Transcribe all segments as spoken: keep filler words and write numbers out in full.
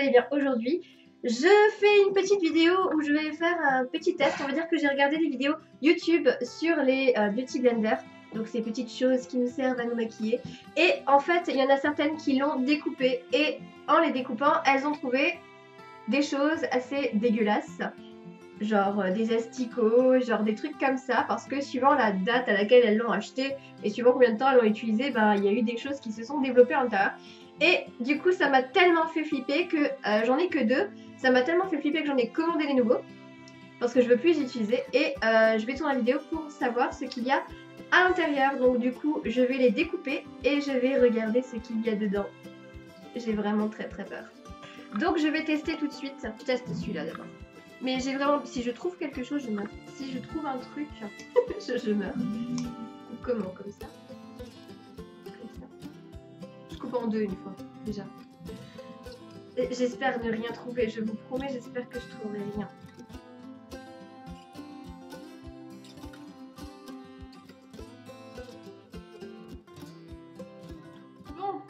allez bien aujourd'hui. Je fais une petite vidéo où je vais faire un petit test. On va dire que j'ai regardé des vidéos YouTube sur les euh, Beauty Blender. Donc ces petites choses qui nous servent à nous maquiller. Et en fait, il y en a certaines qui l'ont découpé. Et en les découpant, elles ont trouvé des choses assez dégueulasses. Genre des asticots, genre des trucs comme ça, parce que suivant la date à laquelle elles l'ont acheté et suivant combien de temps elles l'ont utilisé, ben, il y a eu des choses qui se sont développées à l'intérieur. Et du coup ça m'a tellement fait flipper que euh, j'en ai que deux, ça m'a tellement fait flipper que j'en ai commandé des nouveaux, parce que je veux plus les utiliser, et euh, je vais tourner la vidéo pour savoir ce qu'il y a à l'intérieur. Donc du coup je vais les découper et je vais regarder ce qu'il y a dedans. J'ai vraiment très très peur. Donc je vais tester tout de suite, je teste celui-là d'abord. Mais j'ai vraiment, si je trouve quelque chose, je meurs. Si je trouve un truc, je, je meurs. Comment, comme ça? Comme ça. Je coupe en deux une fois, déjà. J'espère ne rien trouver, je vous promets, j'espère que je trouverai rien. Bon,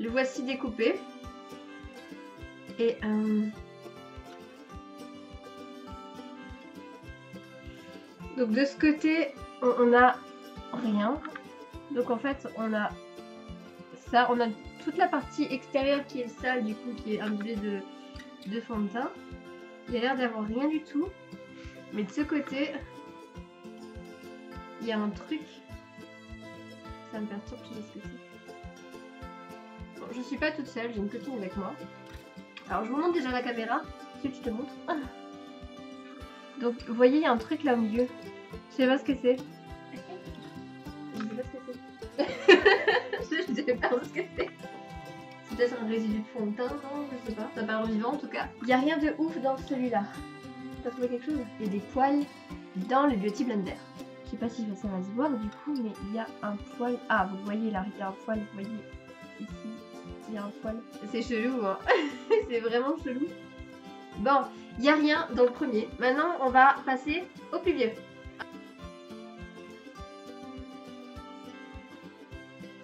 le voici découpé. Et un... Euh... Donc de ce côté, on n'a rien. Donc en fait, on a ça. On a toute la partie extérieure qui est sale, du coup, qui est imbibée de, de fond de teint. Il y a l'air d'avoir rien du tout. Mais de ce côté, il y a un truc. Ça me perturbe, je sais ce que c'est. Bon, je suis pas toute seule, j'ai une copine avec moi. Alors je vous montre déjà la caméra. Si tu te montres. Donc vous voyez, il y a un truc là au milieu. Je sais pas ce que c'est. Je sais pas ce que c'est. Je sais pas ce que c'est. C'est peut-être un résidu de fond de teint, non? Je sais pas. Ça parle vivant en tout cas. Il n'y a rien de ouf dans celui-là. T'as trouvé quelque chose? Il y a des poils dans le Beauty Blender. Je sais pas si ça va se voir du coup, mais il y a un poil. Ah, vous voyez là, il y a un poil. Vous voyez ici, il y a un poil. C'est chelou, hein. C'est vraiment chelou. Bon, il n'y a rien dans le premier. Maintenant, on va passer au plus vieux.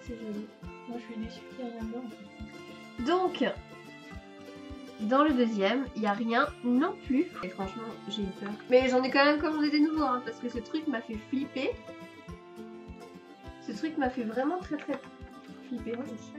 C'est joli. Moi, je suis déçue qu'il n'y a rien dedans. Donc, dans le deuxième, il n'y a rien non plus. Et franchement, j'ai eu peur. Mais j'en ai quand même commandé des nouveaux, hein, parce que ce truc m'a fait flipper. Ce truc m'a fait vraiment très très flipper. Ouais, c'est ça.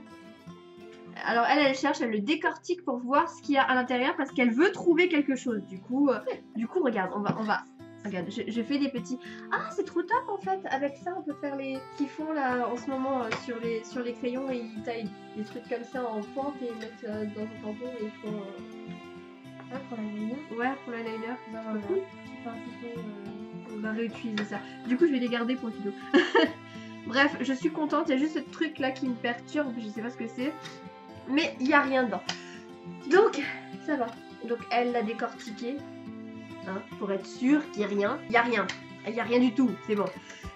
Alors elle, elle cherche, elle le décortique pour voir ce qu'il y a à l'intérieur parce qu'elle veut trouver quelque chose. Du coup, euh, du coup, regarde, on va, on va, regarde, je, je fais des petits. Ah, c'est trop top en fait. Avec ça, on peut faire les qu'ils font là en ce moment euh, sur les sur les crayons, et ils taillent des trucs comme ça en pointe et ils mettent euh, dans un tampon et ils font. Euh... Ah, pour l'eyeliner. Ouais, pour l'eyeliner. Bah, euh, enfin, euh... On va réutiliser ça. Du coup, je vais les garder pour le tuto. Bref, je suis contente. Il y a juste ce truc là qui me perturbe. Je sais pas ce que c'est. Mais il n'y a rien dedans. Donc, ça va. Donc, elle l'a décortiqué. Hein, pour être sûre qu'il n'y a rien. Il n'y a rien. Il n'y a rien du tout. C'est bon.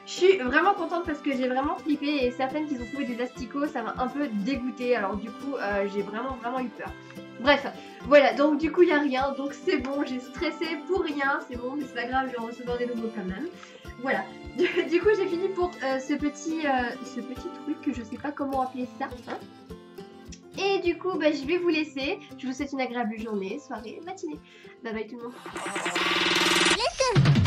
Je suis vraiment contente parce que j'ai vraiment flippé. Et certaines qui ont trouvé des asticots, ça m'a un peu dégoûtée. Alors, du coup, euh, j'ai vraiment, vraiment eu peur. Bref, voilà. Donc, du coup, il n'y a rien. Donc, c'est bon. J'ai stressé pour rien. C'est bon, mais c'est pas grave. Je vais en recevoir des nouveaux quand même. Voilà. Du, du coup, j'ai fini pour euh, ce, petit, euh, ce petit truc que je ne sais pas comment appeler ça. Hein. Et du coup, bah, je vais vous laisser. Je vous souhaite une agréable journée, soirée, matinée. Bye bye tout le monde.